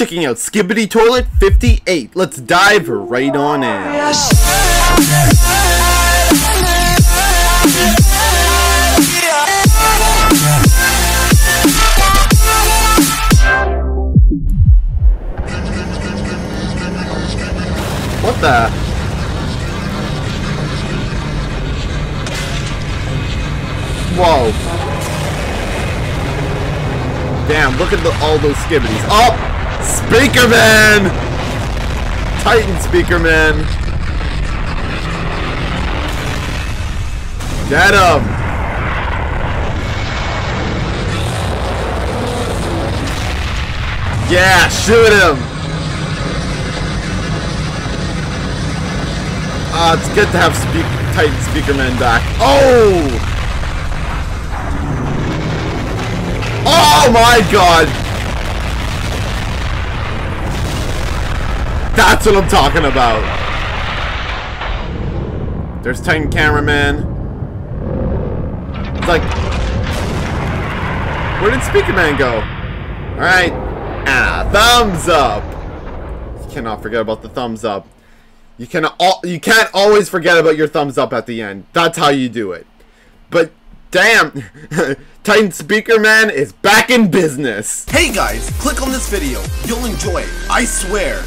checking out Skibidi Toilet 58. Let's dive right on in. What the? Whoa. Damn, look at all those skibbities. Oh! Speakerman! Titan Speakerman! Get him! Yeah, shoot him! It's good to have Titan Speakerman back. Oh! Oh my god! That's what I'm talking about. There's Titan Cameraman. It's like... where did Speakerman go? Alright. Ah, thumbs up! You cannot forget about the thumbs up. You can't always forget about your thumbs up at the end. That's how you do it. But damn, Titan Speakerman is back in business. Hey guys, click on this video. You'll enjoy it. I swear.